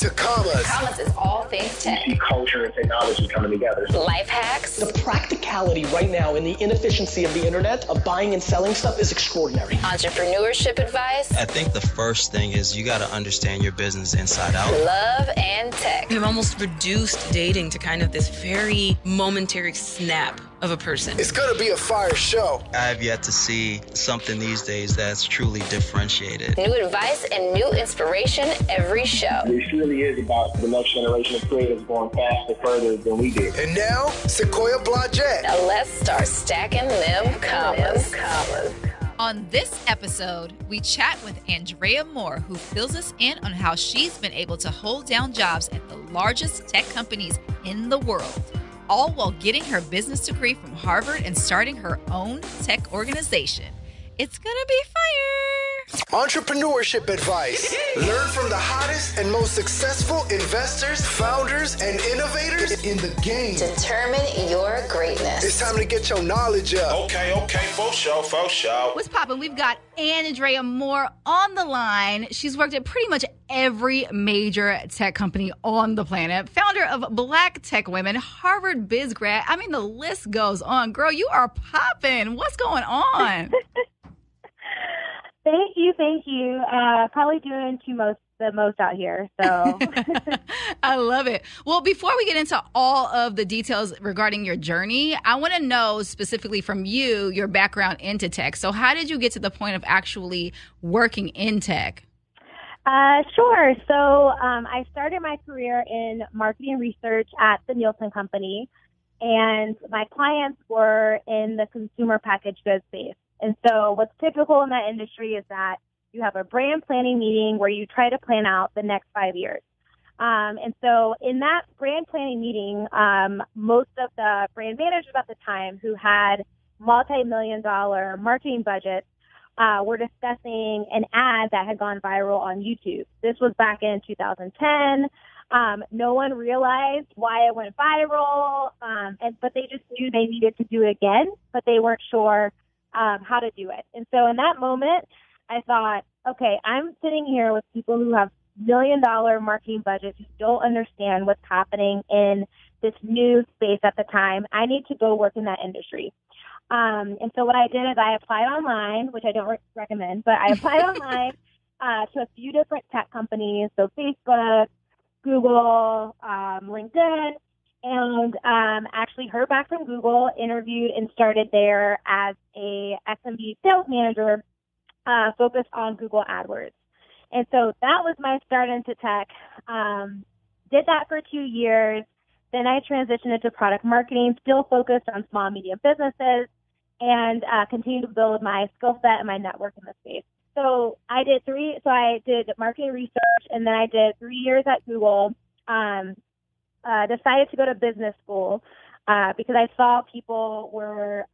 to commas. Commas is all things tech. Culture and technology coming together. Life hacks. The practicality right now and the inefficiency of the internet of buying and selling stuff is extraordinary. Entrepreneurship advice. I think the first thing is you got to understand your business inside out. Love and tech. We've almost reduced dating to kind of this very momentary snap of a person. It's going to be a fire show. I have yet to see something these days that's truly differentiated. New advice and new inspiration every show. This really is about the next generation of creators going faster, further than we did. And now, Sequoia Blodgett. Now let's start stacking them commas. On this episode, we chat with Andrea Moore, who fills us in on how she's been able to hold down jobs at the largest tech companies in the world, all while getting her business degree from Harvard and starting her own tech organization. It's gonna be fire! Entrepreneurship advice. Learn from the hottest and most successful investors, founders, and innovators in the game. Determine your greatness. It's time to get your knowledge up. Okay, for sure. What's poppin'? We've got Andrea Moore on the line. She's worked at pretty much every major tech company on the planet. Founder of Black Tech Women, Harvard Biz grad. I mean, the list goes on. Girl, you are popping. What's going on? Thank you. Probably doing the most out here, so. I love it. Well, before we get into all of the details regarding your journey, I want to know specifically from you, your background into tech. So how did you get to the point of actually working in tech? Sure. So I started my career in marketing research at the Nielsen Company, and my clients were in the consumer packaged goods space. And so what's typical in that industry is that you have a brand planning meeting where you try to plan out the next 5 years. And so in that brand planning meeting, most of the brand managers at the time who had multi-million-dollar marketing budgets were discussing an ad that had gone viral on YouTube. This was back in 2010. No one realized why it went viral, but they just knew they needed to do it again, but they weren't sure how to do it. And so in that moment, I thought, okay, I'm sitting here with people who have $1 million marketing budgets who don't understand what's happening in this new space at the time. I need to go work in that industry. And so what I did is I applied online, which I don't recommend, but I applied online to a few different tech companies, so Facebook, Google, LinkedIn. And actually heard back from Google, interviewed, and started there as a SMB sales manager focused on Google AdWords. And so that was my start into tech. Did that for 2 years. Then I transitioned into product marketing, still focused on small and medium businesses, and continued to build my skill set and my network in the space. So I did marketing research, and then I did 3 years at Google. Decided to go to business school because I saw people were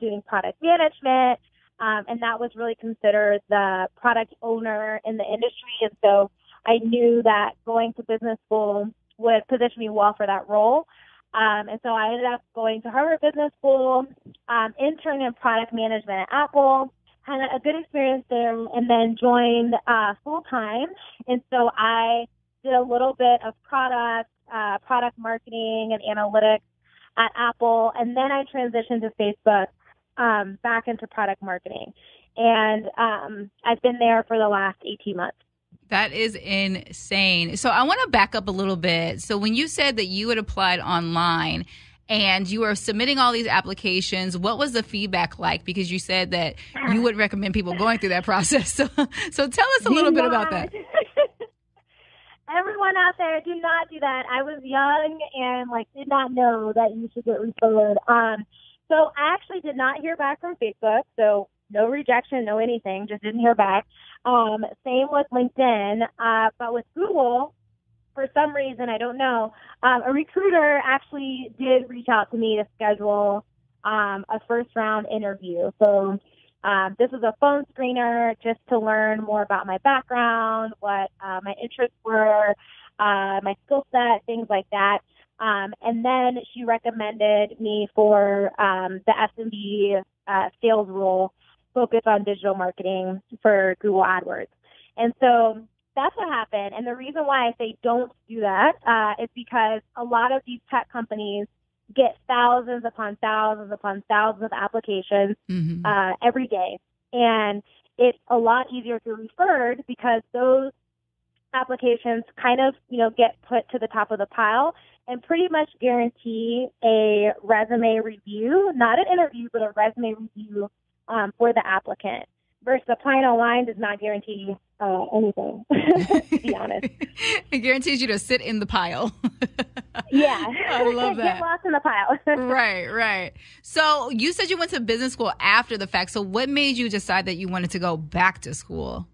doing product management, and that was really considered the product owner in the industry. And so I knew that going to business school would position me well for that role. And so I ended up going to Harvard Business School, interned in product management at Apple, had a good experience there, and then joined full-time. And so I did a little bit of product marketing and analytics at Apple. And then I transitioned to Facebook back into product marketing. And I've been there for the last 18 months. That is insane. So I want to back up a little bit. So when you said that you had applied online and you were submitting all these applications, what was the feedback like? Because you said that you would recommend people going through that process. So tell us a little bit about that. Everyone out there, do not do that. I was young and did not know that you should get referred. So I actually did not hear back from Facebook. So no rejection, no anything, just didn't hear back. Same with LinkedIn. But with Google, for some reason, I don't know, a recruiter actually did reach out to me to schedule a first round interview. So this was a phone screener just to learn more about my background, what my interests were, my skill set, things like that. And then she recommended me for the SMB sales role focused on digital marketing for Google AdWords. And so That's what happened. And the reason why I say don't do that is because a lot of these tech companies get thousands upon thousands upon thousands of applications every day. And it's a lot easier to referred because those applications kind of, you know, get put to the top of the pile and pretty much guarantee a resume review, not an interview, but a resume review for the applicant. Versus applying online does not guarantee anything, to be honest. It guarantees you to sit in the pile. Yeah. I love that. Get lost in the pile. Right, right. So you said you went to business school after the fact. So what made you decide that you wanted to go back to school?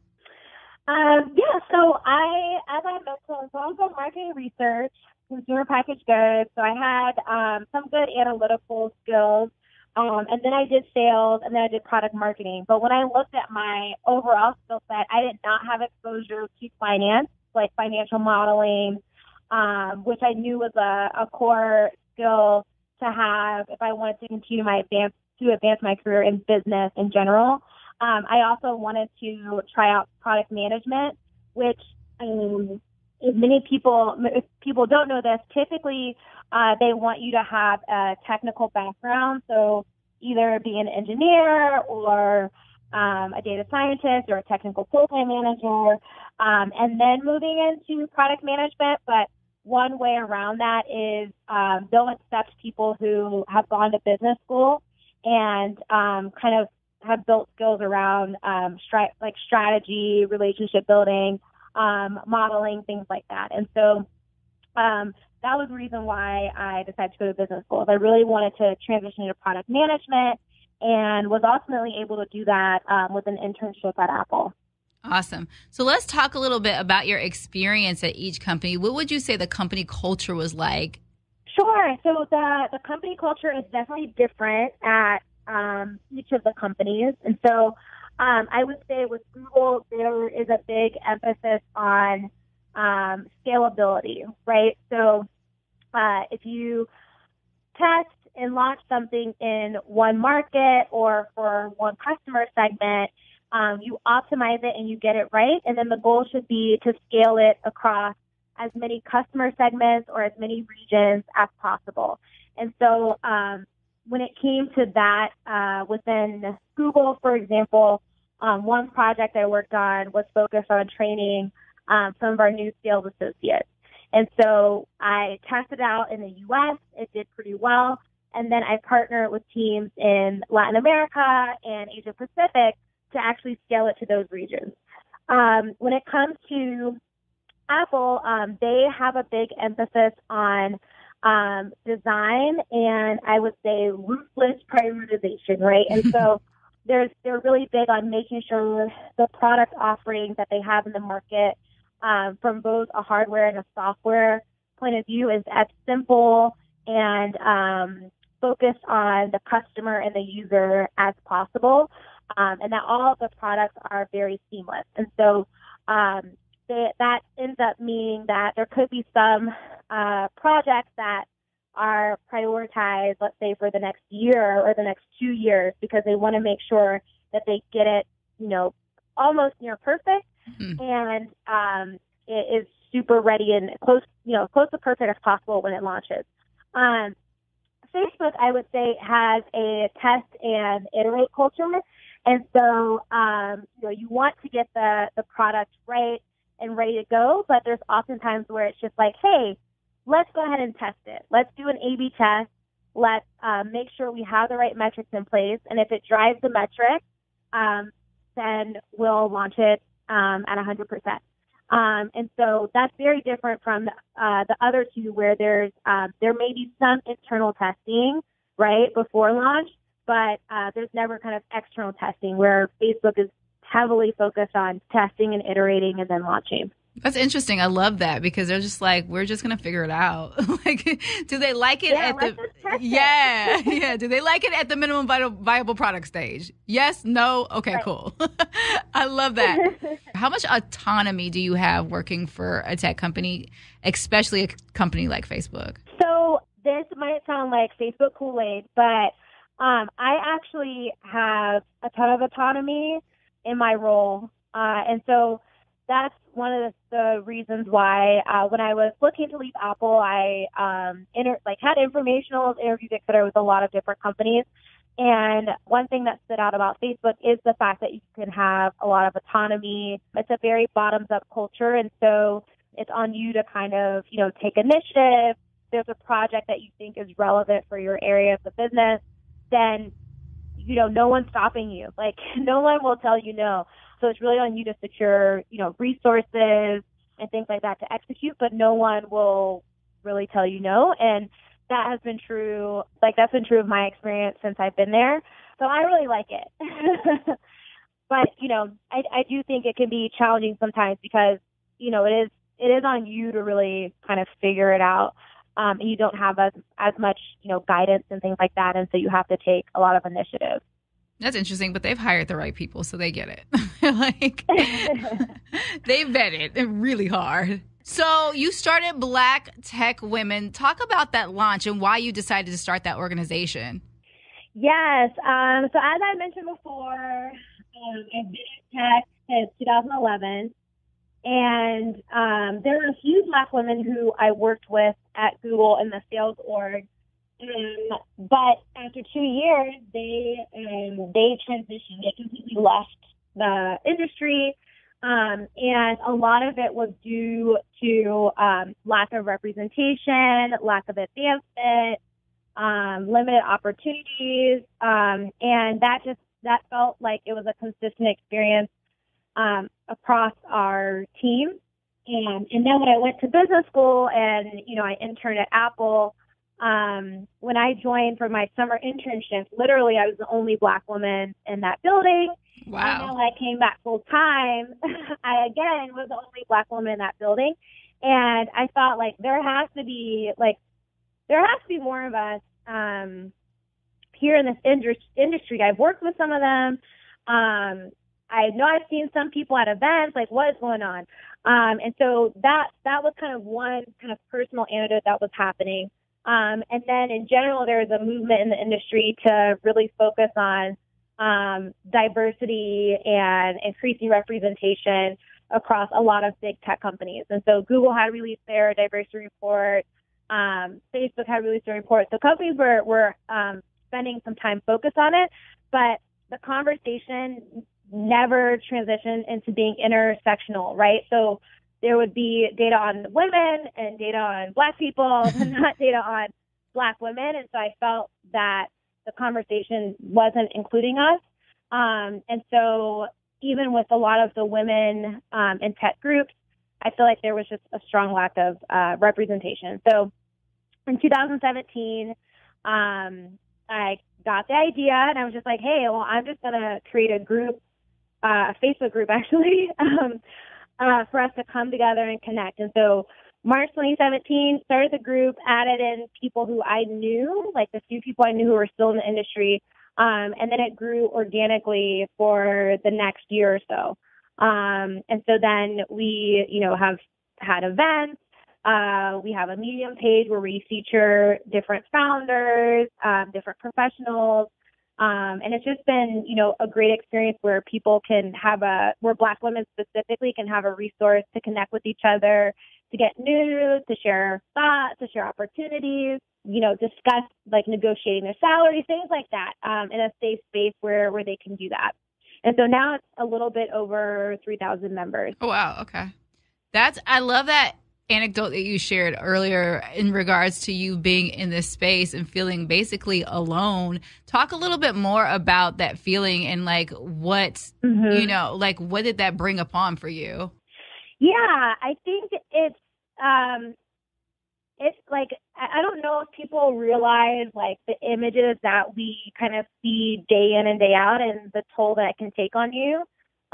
So I was on marketing research, consumer packaged goods. So I had some good analytical skills. And then I did sales, and then I did product marketing. But when I looked at my overall skill set, I did not have exposure to finance, like financial modeling, which I knew was a core skill to have if I wanted to continue to advance my career in business in general. I also wanted to try out product management, which if people don't know this, typically they want you to have a technical background, so either be an engineer or a data scientist or a technical program manager, and then moving into product management. But one way around that is they'll accept people who have gone to business school and kind of have built skills around like strategy, relationship building, modeling, things like that. And so that was the reason why I decided to go to business school. I really wanted to transition into product management and was ultimately able to do that with an internship at Apple. Awesome. So let's talk a little bit about your experience at each company. What would you say the company culture was like? Sure. So the company culture is definitely different at each of the companies. And so I would say with Google, there is a big emphasis on scalability, right? So if you test and launch something in one market or for one customer segment, you optimize it and you get it right. And then the goal should be to scale it across as many customer segments or as many regions as possible. And so when it came to that within Google, for example, one project I worked on was focused on training some of our new sales associates. And so I tested out in the U.S. It did pretty well. And then I partnered with teams in Latin America and Asia Pacific to actually scale it to those regions. When it comes to Apple, they have a big emphasis on design and I would say ruthless prioritization, right? And so they're really big on making sure the product offerings that they have in the market from both a hardware and a software point of view is as simple and focused on the customer and the user as possible, and that all of the products are very seamless. And so that ends up meaning that there could be some projects that are prioritized, let's say, for the next year or the next 2 years, because they want to make sure that they get it, you know, almost near perfect. And it is super ready and close to perfect as possible when it launches. Facebook, I would say, has a test and iterate culture. And so, you want to get the product right and ready to go, but there's oftentimes where it's just like, hey, let's go ahead and test it. Let's do an A/B test. Let's make sure we have the right metrics in place. And if it drives the metric, then we'll launch it at 100%. And so that's very different from the other two, where there's there may be some internal testing right before launch, but there's never kind of external testing where Facebook is heavily focused on testing and iterating and then launching. That's interesting. I love that, because they're just like, we're just going to figure it out. Like, do they like it do they like it at the minimum viable product stage? Yes, no, okay, right. Cool. I love that. How much autonomy do you have working for a tech company, especially a company like Facebook? So this might sound like Facebook Kool-Aid, but I actually have a ton of autonomy in my role. And so that's one of the reasons why when I was looking to leave Apple, I had informational interviews, et cetera, with a lot of different companies. And one thing that stood out about Facebook is the fact that you can have a lot of autonomy. It's a very bottoms-up culture, and so it's on you to kind of, you know, take initiative. There's a project that you think is relevant for your area of the business, then, you know, no one's stopping you. Like, no one will tell you no. So it's really on you to secure, you know, resources and things like that to execute, but no one will really tell you no. And that has been true. Like, that's been true of my experience since I've been there. So I really like it. But, you know, I do think it can be challenging sometimes because, you know, it is on you to really kind of figure it out. And you don't have as much, you know, guidance and things like that. And so you have to take a lot of initiative. That's interesting, but they've hired the right people, so they get it. Like, they vet it really hard. So you started Black Tech Women. Talk about that launch and why you decided to start that organization. Yes. So as I mentioned before, I've been in tech since 2011. And there were a few Black women who I worked with at Google in the sales org. But after 2 years, they transitioned. They completely left the industry. And a lot of it was due to lack of representation, lack of advancement, limited opportunities. And that felt like it was a consistent experience across our team. And then when I went to business school and, you know, I interned at Apple, when I joined for my summer internship, literally I was the only Black woman in that building. Wow. And then when I came back full time, I again was the only Black woman in that building. And I thought, like, there has to be more of us here in this industry. I've worked with some of them. I know I've seen some people at events, like, what is going on? And so that was kind of one kind of personal anecdote that was happening. And then in general, there was a movement in the industry to really focus on diversity and increasing representation across a lot of big tech companies. And so Google had released their diversity report. Facebook had released their report. So companies were spending some time focused on it, but the conversation never transitioned into being intersectional, right? So there would be data on women and data on Black people, not data on Black women. And so I felt that the conversation wasn't including us. And so even with a lot of the women in tech groups, I feel like there was just a strong lack of representation. So in 2017, I got the idea and I was just like, hey, well, I'm just going to create a group, a Facebook group actually, for us to come together and connect. And so March 2017, started the group, added in people who I knew, like the few people I knew who were still in the industry. And then it grew organically for the next year or so. And so then we, you know, have had events. We have a Medium page where we feature different founders, different professionals. And it's just been, you know, a great experience where people can have where Black women specifically can have a resource to connect with each other, to get news, to share thoughts, to share opportunities, you know, discuss like negotiating their salary, things like that, in a safe space where they can do that. And so now it's a little bit over 3,000 members. Oh, wow. Okay. I love that anecdote that you shared earlier in regards to you being in this space and feeling basically alone. Talk a little bit more about that feeling and like what, mm-hmm. you know, like what did that bring upon for you? Yeah, I think it's like, I don't know if people realize like the images that we kind of see day in and day out and the toll that it can take on you.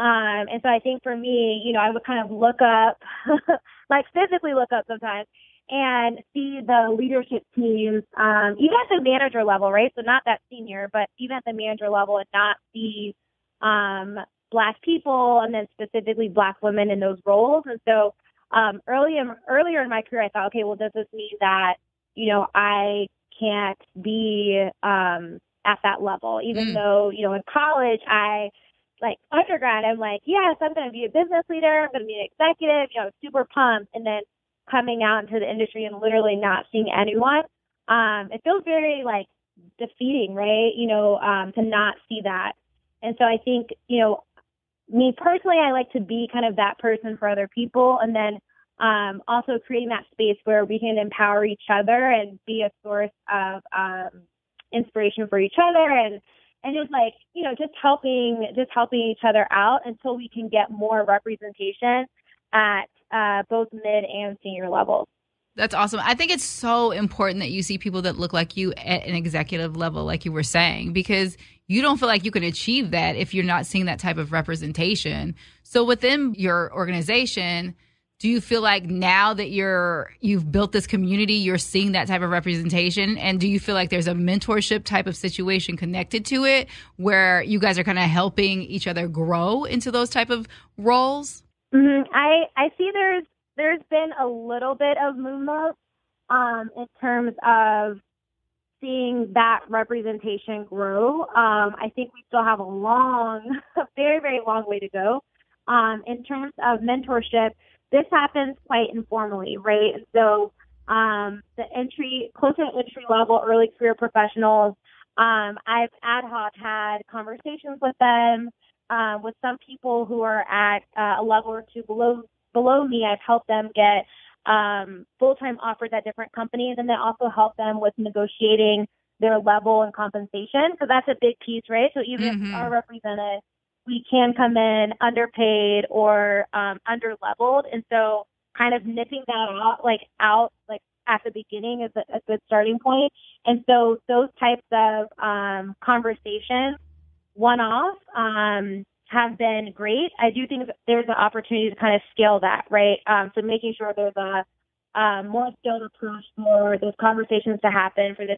And so I think for me, you know, I would kind of look up, like physically look up sometimes and see the leadership teams, even at the manager level, right? So not that senior, but even at the manager level and not see Black people and then specifically Black women in those roles. And so earlier in my career, I thought, okay, well, does this mean that, you know, I can't be at that level? Even though, you know, in college, I like undergrad, I'm like, yes, I'm going to be a business leader. I'm going to be an executive. You know, I'm super pumped. And then coming out into the industry and literally not seeing anyone, it feels very like defeating, right? You know, to not see that. And so I think, you know, me personally, I like to be kind of that person for other people. And then also creating that space where we can empower each other and be a source of inspiration for each other, and just like, you know, just helping each other out until we can get more representation at both mid and senior levels. That's awesome. I think it's so important that you see people that look like you at an executive level, like you were saying, because you don't feel like you can achieve that if you're not seeing that type of representation. So within your organization, do you feel like now that you've built this community, you're seeing that type of representation? And do you feel like there's a mentorship type of situation connected to it where you guys are kind of helping each other grow into those type of roles? Mm-hmm. I see there's been a little bit of movement in terms of seeing that representation grow. I think we still have a very, very long way to go. In terms of mentorship, this happens quite informally, right? And so closer to entry level early career professionals, I've ad hoc had conversations with them, with some people who are at a level or two below me. I've helped them get full-time offers at different companies, and then also help them with negotiating their level and compensation. So that's a big piece, right? So even if we are represented, we can come in underpaid or under-leveled. And so kind of nipping that out at the beginning is a good starting point. And so those types of conversations, one-off, have been great. I do think there's an opportunity to kind of scale that, right? So making sure there's a more skilled approach for those conversations to happen, for the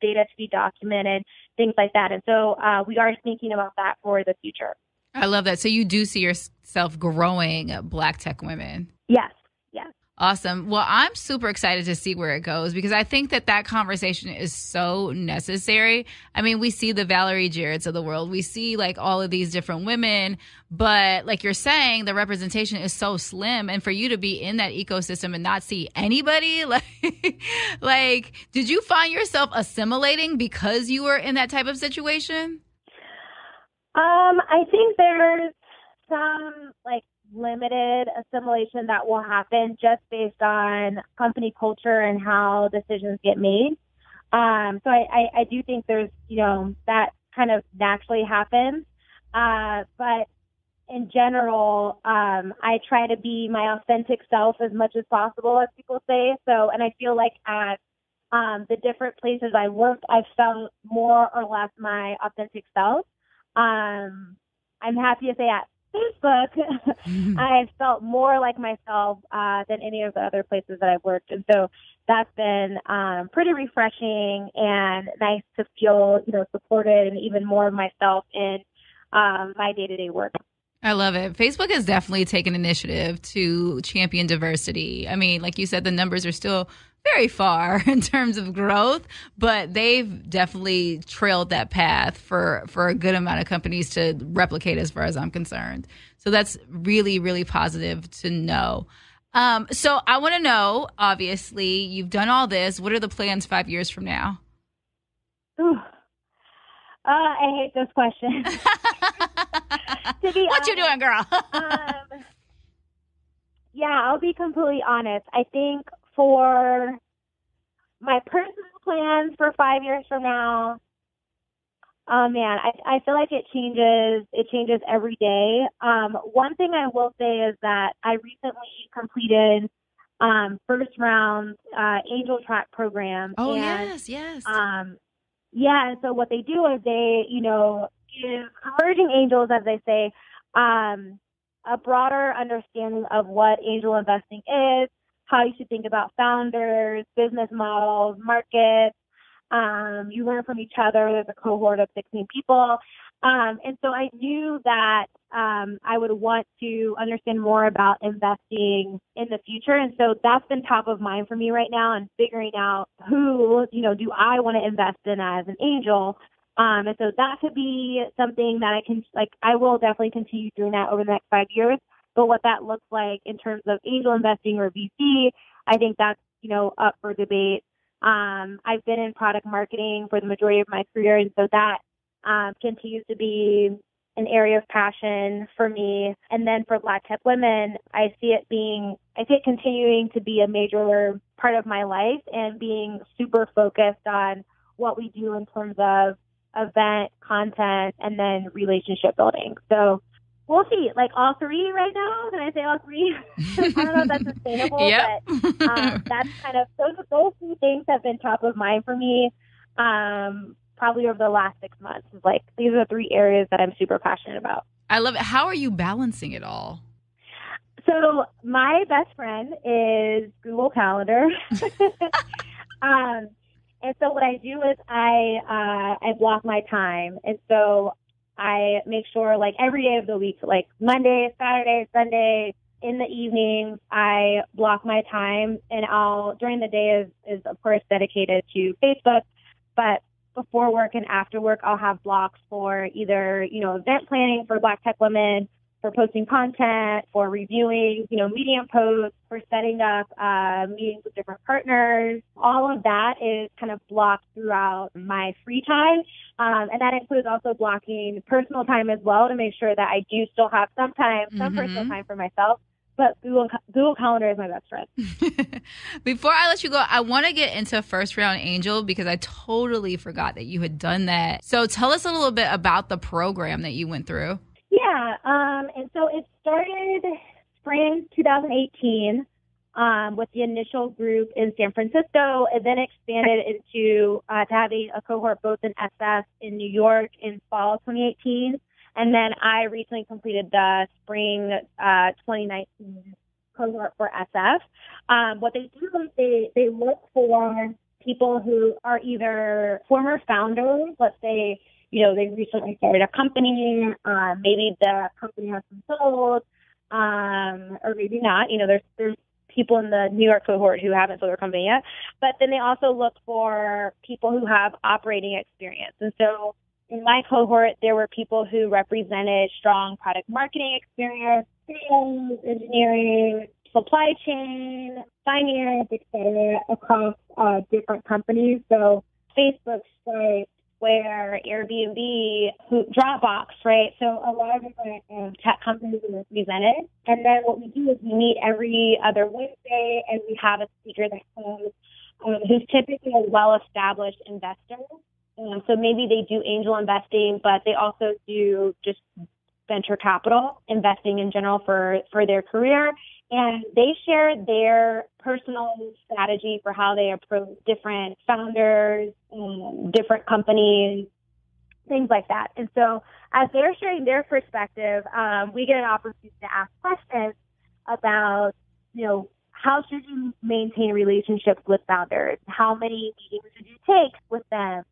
data to be documented, things like that. And so we are thinking about that for the future. I love that. So you do see yourself growing Black Tech Women. Yes. Yes. Awesome. Well, I'm super excited to see where it goes, because I think that conversation is so necessary. I mean, we see the Valerie Jarretts of the world. We see like all of these different women, but like you're saying, the representation is so slim. And for you to be in that ecosystem and not see anybody, like did you find yourself assimilating because you were in that type of situation? I think there's some like limited assimilation that will happen just based on company culture and how decisions get made. So I do think there's, you know, that kind of naturally happens. But in general, I try to be my authentic self as much as possible, as people say. So, and I feel like at the different places I worked, I've felt more or less my authentic self. I'm happy to say at Facebook, I felt more like myself than any of the other places that I've worked. And so that's been pretty refreshing and nice to feel, you know, supported and even more of myself in my day-to-day work. I love it. Facebook has definitely taken initiative to champion diversity. I mean, like you said, the numbers are still very far in terms of growth, but they've definitely trailed that path for a good amount of companies to replicate, as far as I'm concerned. So that's really, really positive to know. So I want to know, obviously, you've done all this. What are the plans 5 years from now? Ooh. I hate this question. What you doing, girl? Yeah, I'll be completely honest. I think for my personal plans for 5 years from now, oh man, I feel like it changes every day. One thing I will say is that I recently completed First Round Angel Track program. Oh, and, yes. And so what they do is they, you know, give emerging angels, as they say, a broader understanding of what angel investing is, how you should think about founders, business models, markets. You learn from each other. There's a cohort of 16 people. And so I knew that I would want to understand more about investing in the future. And so that's been top of mind for me right now, and figuring out who, you know, do I want to invest in as an angel? And so that could be something that I can, like, I will definitely continue doing that over the next 5 years. But what that looks like in terms of angel investing or VC, I think that's, you know, up for debate. I've been in product marketing for the majority of my career. And so that continues to be an area of passion for me. And then for Black Tech Women, I see it continuing to be a major part of my life and being super focused on what we do in terms of event content and then relationship building. So we'll see, like, all three right now. Can I say all three? I don't know if that's sustainable, yep. But that's kind of, those two things have been top of mind for me probably over the last 6 months. It's like, these are three areas that I'm super passionate about. I love it. How are you balancing it all? So my best friend is Google Calendar. And so what I do is I block my time. And so I make sure, like, every day of the week, like Monday, Saturday, Sunday, in the evenings, I block my time. And during the day is of course dedicated to Facebook, but before work and after work, I'll have blocks for either, you know, event planning for Black Tech Women, for posting content, for reviewing, you know, Medium posts, for setting up meetings with different partners. All of that is kind of blocked throughout my free time. And that includes also blocking personal time as well to make sure that I do still have some time, some personal time for myself. But Google Calendar is my best friend. Before I let you go, I want to get into First Round Angel because I totally forgot that you had done that. So tell us a little bit about the program that you went through. Yeah. And so it started spring 2018 with the initial group in San Francisco. It then expanded into to having a cohort both in SF in New York in fall 2018. And then I recently completed the spring 2019 cohort for SF. What they do is they look for people who are either former founders, let's say, you know, they recently started a company, maybe the company has been sold, or maybe not. You know, there's people in the New York cohort who haven't sold their company yet. But then they also look for people who have operating experience. And so in my cohort, there were people who represented strong product marketing experience, sales, engineering, supply chain, finance, et cetera, across different companies. So Facebook, Stripe, Where Airbnb, Dropbox, right? So a lot of different tech companies are represented. And then what we do is we meet every other Wednesday and we have a speaker that comes who's typically a well-established investor. So maybe they do angel investing, but they also do just venture capital investing in general for their career. And they share their personal strategy for how they approach different founders, different companies, things like that. And so as they're sharing their perspective, we get an opportunity to ask questions about, you know, how should you maintain relationships with founders? How many meetings should you take with them?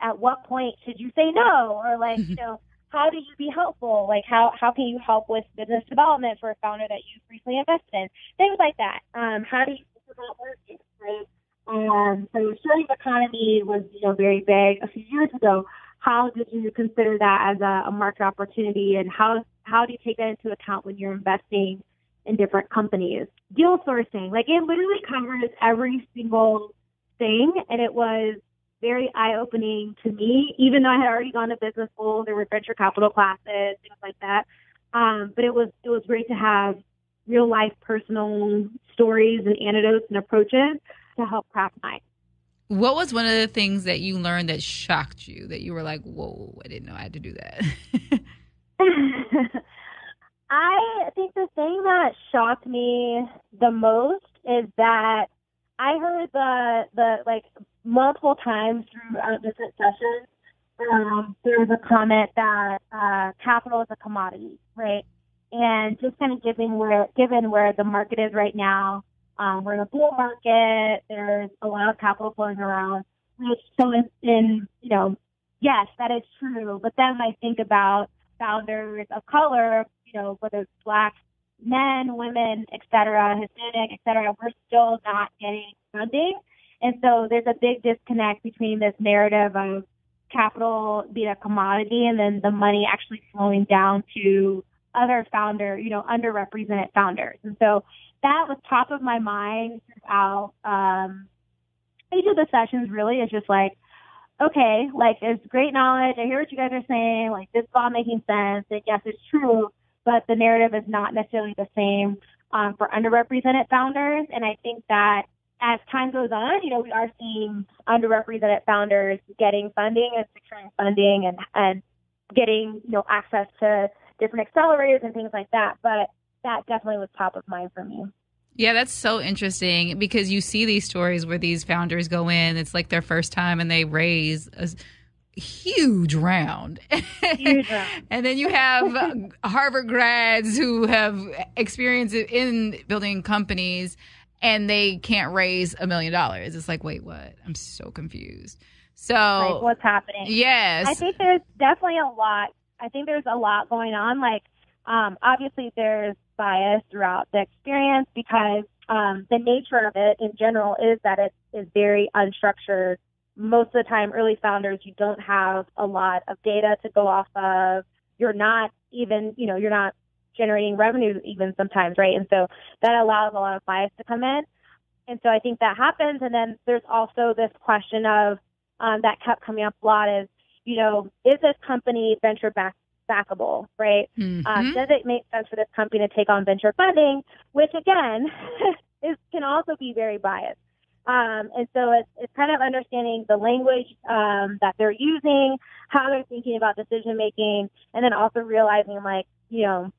At what point should you say no? Or, like, you know, how do you be helpful? Like, how can you help with business development for a founder that you've recently invested in? Things like that. How do you think about marketing? Right? So sharing economy was, you know, very big a few years ago. How did you consider that as a market opportunity, and how do you take that into account when you're investing in different companies? Deal sourcing. Like, it literally covers every single thing, and it was very eye-opening to me, even though I had already gone to business school. There were venture capital classes, things like that. But it was great to have real-life personal stories and anecdotes and approaches to help craft mine. What was one of the things that you learned that shocked you, that you were like, whoa, I didn't know I had to do that? I think the thing that shocked me the most is that I heard the multiple times throughout different sessions, there was a comment that capital is a commodity, right? And just kind of given where the market is right now, we're in a bull market. There's a lot of capital flowing around. So it's in, you know, yes, that is true. But then I think about founders of color, you know, whether it's Black men, women, et cetera, Hispanic, et cetera, we're still not getting funding. And so there's a big disconnect between this narrative of capital being a commodity and then the money actually flowing down to other founder, you know, underrepresented founders. And so that was top of my mind throughout each of the sessions, really, is just like, okay, like, it's great knowledge. I hear what you guys are saying. Like, this is all making sense. And yes, it's true, but the narrative is not necessarily the same for underrepresented founders. And I think that as time goes on, you know, we are seeing underrepresented founders getting funding and securing funding and getting, you know, access to different accelerators and things like that. But that definitely was top of mind for me. Yeah, that's so interesting because you see these stories where these founders go in, it's like their first time and they raise a huge round. And then you have Harvard grads who have experience in building companies and they can't raise $1 million. It's like, wait, what? I'm so confused. So like, what's happening? Yes. I think there's definitely a lot. I think there's a lot going on. Like, obviously there's bias throughout the experience because the nature of it in general is that it is very unstructured. Most of the time, early founders, you don't have a lot of data to go off of. You're not even, you know, you're not generating revenue even sometimes, right? And so that allows a lot of bias to come in. And so I think that happens. And then there's also this question of that kept coming up a lot is, you know, is this company venture backable, right? Mm-hmm. Does it make sense for this company to take on venture funding, which again can also be very biased. And so it's kind of understanding the language that they're using, how they're thinking about decision making, and then also realizing, like, you know,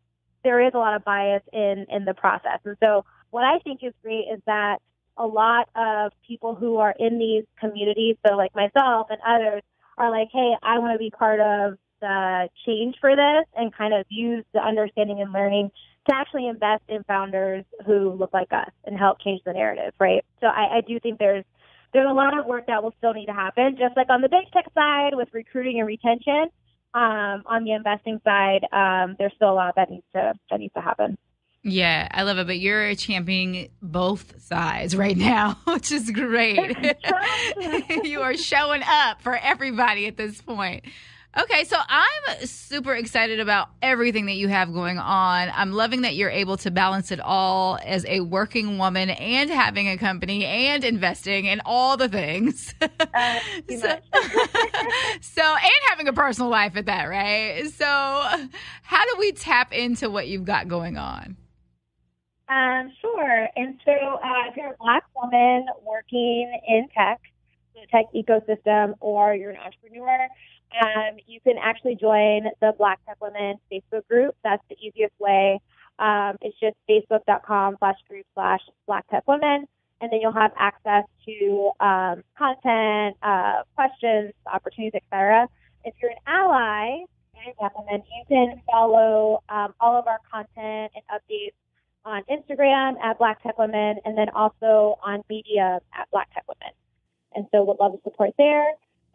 there is a lot of bias in the process. And so what I think is great is that a lot of people who are in these communities, so like myself and others, are like, hey, I want to be part of the change for this and kind of use the understanding and learning to actually invest in founders who look like us and help change the narrative, right? So I do think there's a lot of work that will still need to happen, just like on the big tech side with recruiting and retention. On the investing side, there's still a lot that needs to happen. Yeah, I love it. But you're championing both sides right now, which is great. You are showing up for everybody at this point. Okay, so I'm super excited about everything that you have going on. I'm loving that you're able to balance it all as a working woman and having a company and investing and all the things. So, and having a personal life at that, right? So how do we tap into what you've got going on? Sure. And so if you're a Black woman working in tech, the tech ecosystem, or you're an entrepreneur, you can actually join the Black Tech Women Facebook group. That's the easiest way. It's just facebook.com/group/Black Tech Women. And then you'll have access to content, questions, opportunities, etc. If you're an ally and Black woman, you can follow all of our content and updates on Instagram @Black Tech Women and then also on media @Black Tech Women. And so would love the support there.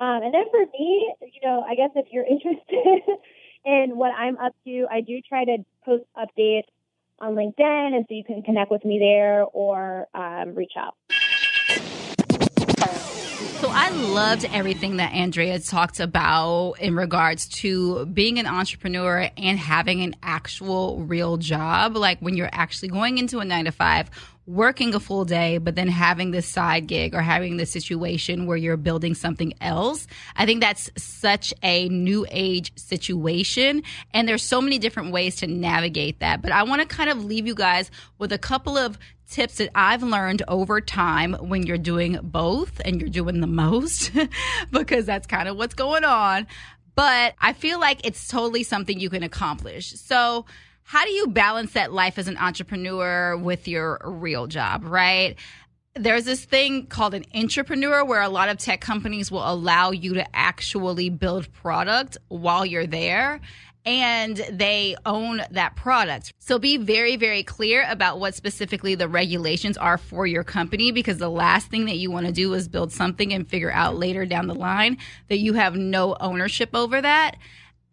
And then for me, you know, I guess if you're interested in what I'm up to, I do try to post updates on LinkedIn, and so you can connect with me there or reach out. So I loved everything that Andrea talked about in regards to being an entrepreneur and having an actual real job, like when you're actually going into a 9-to-5, working a full day, but then having this side gig or having this situation where you're building something else. I think that's such a new age situation. And there's so many different ways to navigate that. But I want to kind of leave you guys with a couple of tips that I've learned over time when you're doing both and you're doing the most, because that's kind of what's going on. But I feel like it's totally something you can accomplish. So how do you balance that life as an entrepreneur with your real job, right? There's this thing called an intrapreneur where a lot of tech companies will allow you to actually build product while you're there, and they own that product. So be very, very clear about what specifically the regulations are for your company, because the last thing that you want to do is build something and figure out later down the line that you have no ownership over that.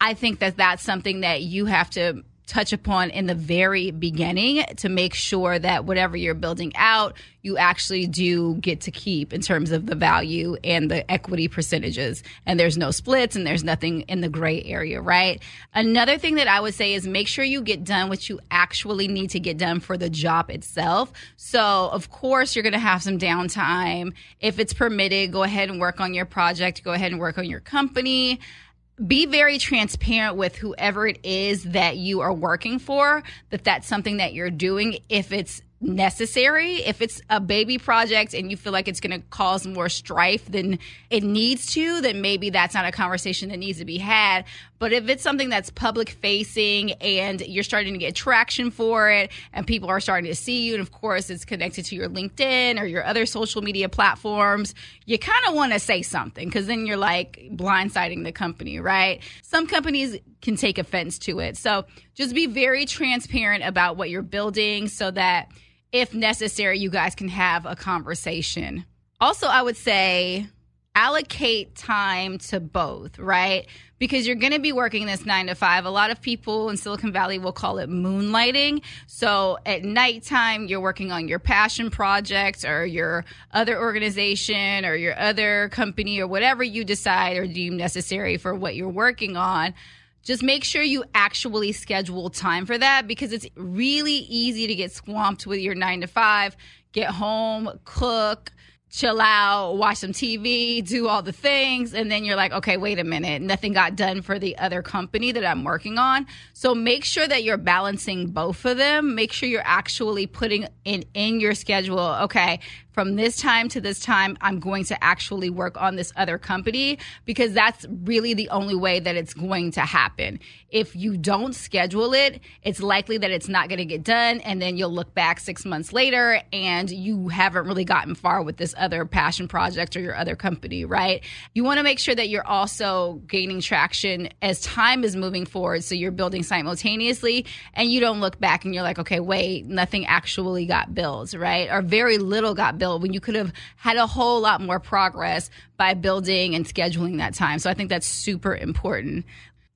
I think that that's something that you have to touch upon in the very beginning to make sure that whatever you're building out, you actually do get to keep in terms of the value and the equity percentages. And there's no splits and there's nothing in the gray area, right? Another thing that I would say is make sure you get done what you actually need to get done for the job itself. So of course, you're going to have some downtime. If it's permitted, go ahead and work on your project. Go ahead and work on your company. Be very transparent with whoever it is that you are working for, that that's something that you're doing if it's necessary. If it's a baby project and you feel like it's going to cause more strife than it needs to, then maybe that's not a conversation that needs to be had. But if it's something that's public facing and you're starting to get traction for it and people are starting to see you, and of course it's connected to your LinkedIn or your other social media platforms, you kind of want to say something, because then you're like blindsiding the company, right? Some companies can take offense to it. So just be very transparent about what you're building so that if necessary, you guys can have a conversation. Also, I would say allocate time to both, right? Because you're going to be working this 9 to 5. A lot of people in Silicon Valley will call it moonlighting. So at nighttime, you're working on your passion projects or your other organization or your other company or whatever you decide or deem necessary for what you're working on. Just make sure you actually schedule time for that, because it's really easy to get swamped with your 9 to 5, get home, cook, chill out, watch some TV, do all the things. And then you're like, okay, wait a minute. Nothing got done for the other company that I'm working on. So make sure that you're balancing both of them. Make sure you're actually putting in your schedule, okay, from this time to this time, I'm going to actually work on this other company, because that's really the only way that it's going to happen. If you don't schedule it, it's likely that it's not going to get done. And then you'll look back 6 months later and you haven't really gotten far with this other passion project or your other company, right? You want to make sure that you're also gaining traction as time is moving forward. So you're building simultaneously and you don't look back and you're like, okay, wait, nothing actually got built, right? Or very little got built when you could have had a whole lot more progress by building and scheduling that time. So I think that's super important.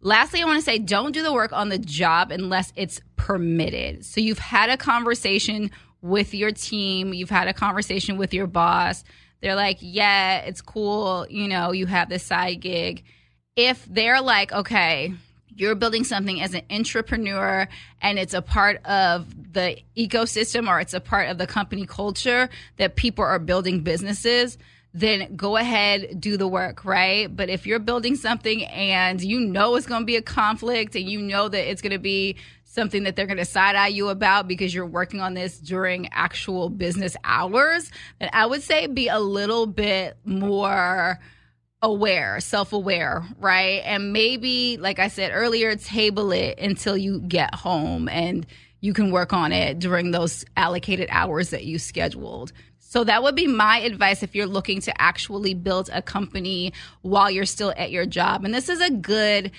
Lastly, I want to say don't do the work on the job unless it's permitted. So you've had a conversation with your team. You've had a conversation with your boss. They're like, yeah, it's cool. You know, you have this side gig. If they're like, okay, you're building something as an entrepreneur and it's a part of the ecosystem or it's a part of the company culture that people are building businesses, then go ahead, do the work, right? But if you're building something and you know it's going to be a conflict and you know that it's going to be something that they're going to side-eye you about because you're working on this during actual business hours, then I would say be a little bit more aware, self-aware, right? And maybe, like I said earlier, table it until you get home and you can work on it during those allocated hours that you scheduled. So that would be my advice if you're looking to actually build a company while you're still at your job. And this is a good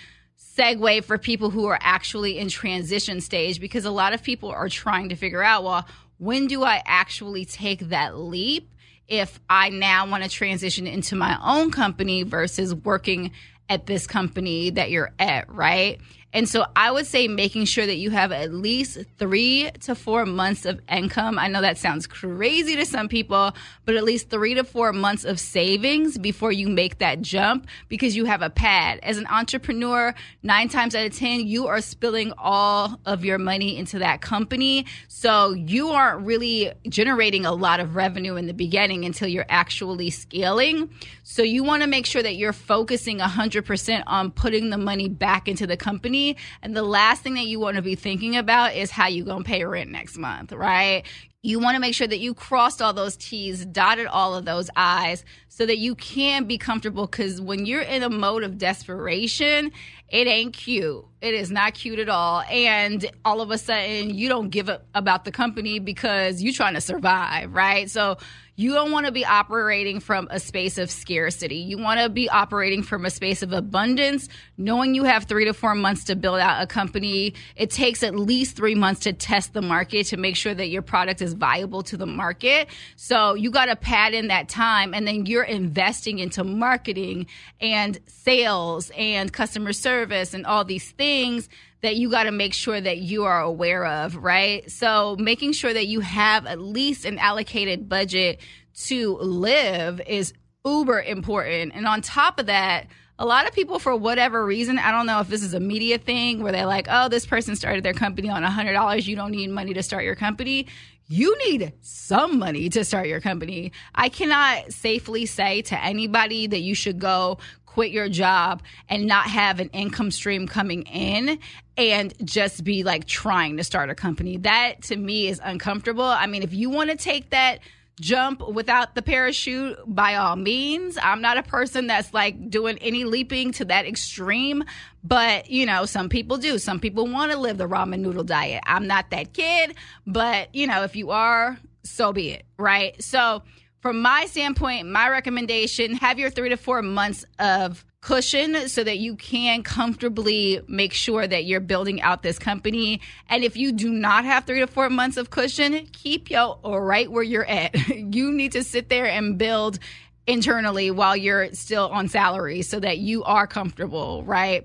segue for people who are actually in transition stage, because a lot of people are trying to figure out, well, when do I actually take that leap? If I now want to transition into my own company versus working at this company that you're at, right? And so I would say making sure that you have at least 3 to 4 months of income. I know that sounds crazy to some people, but at least 3 to 4 months of savings before you make that jump, because you have a pad. As an entrepreneur, 9 times out of 10, you are spilling all of your money into that company. So you aren't really generating a lot of revenue in the beginning until you're actually scaling. So you want to make sure that you're focusing 100% on putting the money back into the company. And the last thing that you want to be thinking about is how you're going to pay rent next month, right? You want to make sure that you crossed all those T's, dotted all of those I's, so that you can be comfortable. Because when you're in a mode of desperation, it ain't cute. It is not cute at all. And all of a sudden, you don't give up about the company because you're trying to survive, right? So you don't want to be operating from a space of scarcity. You want to be operating from a space of abundance, knowing you have 3 to 4 months to build out a company. It takes at least 3 months to test the market to make sure that your product is viable to the market. So you got to pad in that time, and then you're investing into marketing and sales and customer service and all these things that you got to make sure that you are aware of, right? So making sure that you have at least an allocated budget to live is uber important. And on top of that, a lot of people, for whatever reason, I don't know if this is a media thing where they're like, oh, this person started their company on $100. You don't need money to start your company. You need some money to start your company. I cannot safely say to anybody that you should go quit your job and not have an income stream coming in and just be like trying to start a company. That to me is uncomfortable. I mean, if you want to take that jump without the parachute, by all means. I'm not a person that's like doing any leaping to that extreme, but you know, some people do. Some people want to live the ramen noodle diet. I'm not that kid, but you know, if you are, so be it, right? So from my standpoint, my recommendation, have your 3 to 4 months of cushion so that you can comfortably make sure that you're building out this company. And if you do not have 3 to 4 months of cushion, keep your right where you're at. You need to sit there and build internally while you're still on salary so that you are comfortable, right?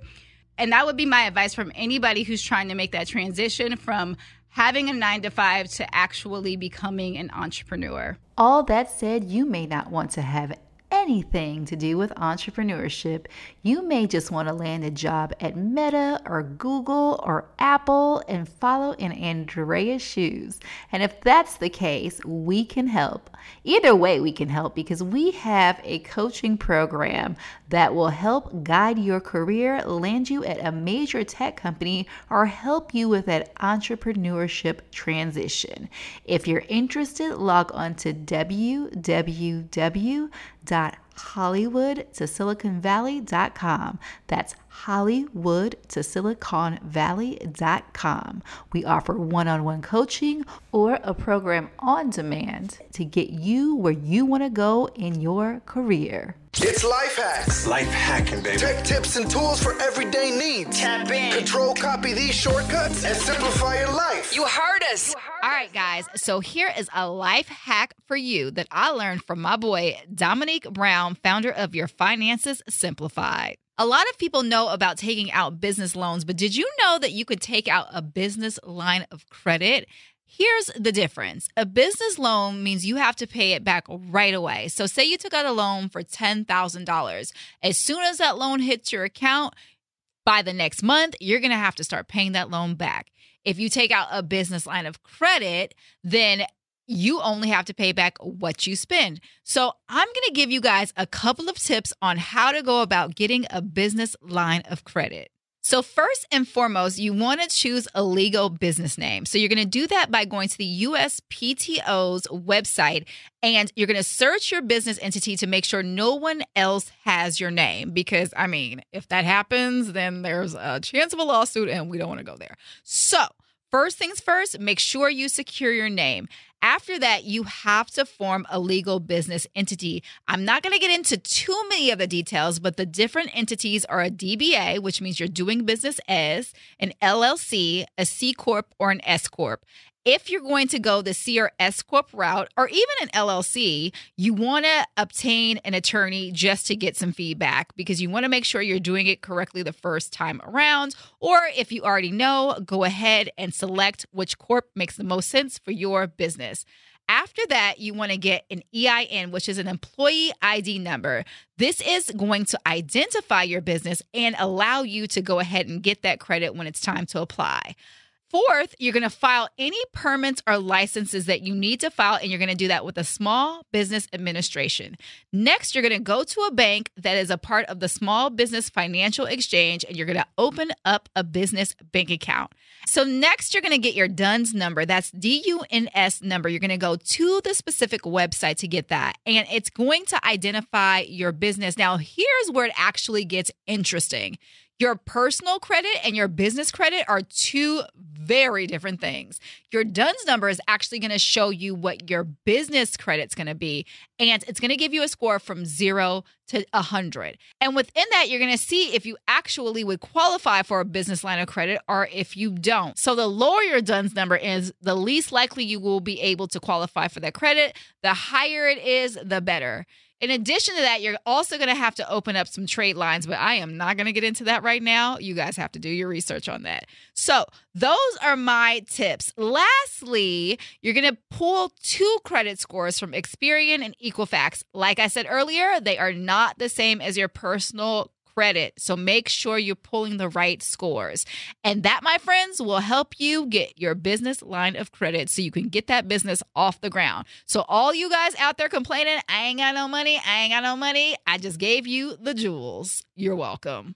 And that would be my advice from anybody who's trying to make that transition from having a 9-to-5 to actually becoming an entrepreneur. All that said, you may not want to have anything to do with entrepreneurship. You may just want to land a job at Meta or Google or Apple and follow in Andrea's shoes. And if that's the case, we can help. Either way, we can help because we have a coaching program that will help guide your career, land you at a major tech company, or help you with that entrepreneurship transition. If you're interested, log on to www.hollywoodtosiliconvalley.com. That's hollywoodtosiliconvalley.com. We offer one-on-one coaching or a program on demand to get you where you want to go in your career. It's life hacks. Life hacking, baby. Tech tips and tools for everyday needs. Tap in. Control copy these shortcuts and simplify your life. You heard us. All right, guys. So here is a life hack for you that I learned from my boy, Dominique Brown, founder of Your Finances Simplified. A lot of people know about taking out business loans, but did you know that you could take out a business line of credit? Here's the difference. A business loan means you have to pay it back right away. So say you took out a loan for $10,000. As soon as that loan hits your account, by the next month, you're going to have to start paying that loan back. If you take out a business line of credit, then you only have to pay back what you spend. So I'm going to give you guys a couple of tips on how to go about getting a business line of credit. So first and foremost, you want to choose a legal business name. So you're going to do that by going to the USPTO's website, and you're going to search your business entity to make sure no one else has your name. Because, I mean, if that happens, then there's a chance of a lawsuit and we don't want to go there. So first things first, make sure you secure your name. After that, you have to form a legal business entity. I'm not going to get into too many of the details, but the different entities are a DBA, which means you're doing business as, an LLC, a C-Corp, or an S-Corp. If you're going to go the C or S-Corp route, or even an LLC, you want to obtain an attorney just to get some feedback because you want to make sure you're doing it correctly the first time around. Or if you already know, go ahead and select which corp makes the most sense for your business. After that, you want to get an EIN, which is an employee ID number. This is going to identify your business and allow you to go ahead and get that credit when it's time to apply. Fourth, you're going to file any permits or licenses that you need to file, and you're going to do that with the Small Business Administration. Next, you're going to go to a bank that is a part of the Small Business Financial Exchange, and you're going to open up a business bank account. So next, you're going to get your DUNS number. That's DUNS number. You're going to go to the specific website to get that, and it's going to identify your business. Now, here's where it actually gets interesting. Your personal credit and your business credit are two very different things. Your DUNS number is actually going to show you what your business credit's going to be. and it's going to give you a score from 0 to 100. And within that, you're going to see if you actually would qualify for a business line of credit or if you don't. So the lower your DUNS number is, the least likely you will be able to qualify for that credit. The higher it is, the better. In addition to that, you're also going to have to open up some trade lines, but I am not going to get into that right now. You guys have to do your research on that. So those are my tips. Lastly, you're going to pull 2 credit scores from Experian and Equifax. Like I said earlier, they are not the same as your personal credit. So make sure you're pulling the right scores. And that, my friends, will help you get your business line of credit so you can get that business off the ground. So all you guys out there complaining, I ain't got no money, I ain't got no money, I just gave you the jewels. You're welcome.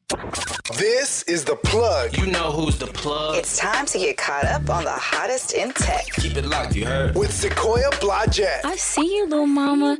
This is The Plug. You know who's The Plug. It's time to get caught up on the hottest in tech. Keep it locked, you heard? With Sequoia Blodgett. I see you, little mama.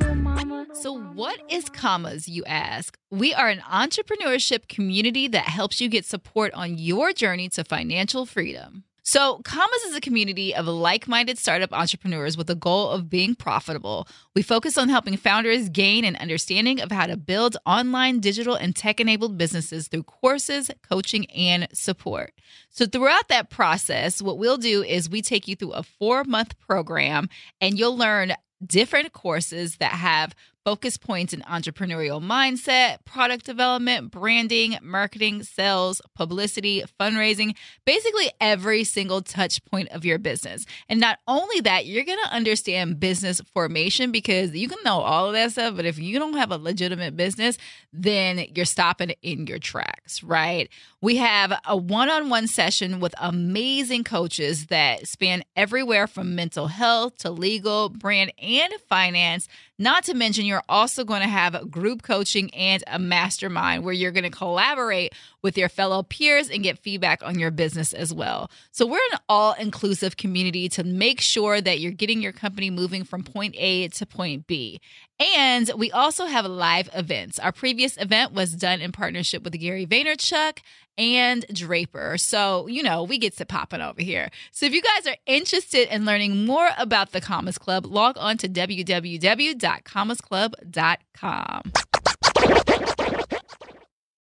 So what is Commas, you ask? We are an entrepreneurship community that helps you get support on your journey to financial freedom. So Commas is a community of like-minded startup entrepreneurs with the goal of being profitable. We focus on helping founders gain an understanding of how to build online, digital, and tech-enabled businesses through courses, coaching, and support. So throughout that process, what we'll do is we take you through a 4-month program, and you'll learn different courses that have focus points in entrepreneurial mindset, product development, branding, marketing, sales, publicity, fundraising, basically every single touch point of your business. And not only that, you're going to understand business formation, because you can know all of that stuff, but if you don't have a legitimate business, then you're stopping in your tracks, right? We have a one-on-one session with amazing coaches that span everywhere from mental health to legal, brand, and finance. Not to mention, you're also going to have group coaching and a mastermind where you're going to collaborate with your fellow peers and get feedback on your business as well. So we're an all-inclusive community to make sure that you're getting your company moving from point A to point B. And we also have live events. Our previous event was done in partnership with Gary Vaynerchuk and Draper. So, you know, we get to popping over here. So if you guys are interested in learning more about the Commas Club, log on to www.commasclub.com.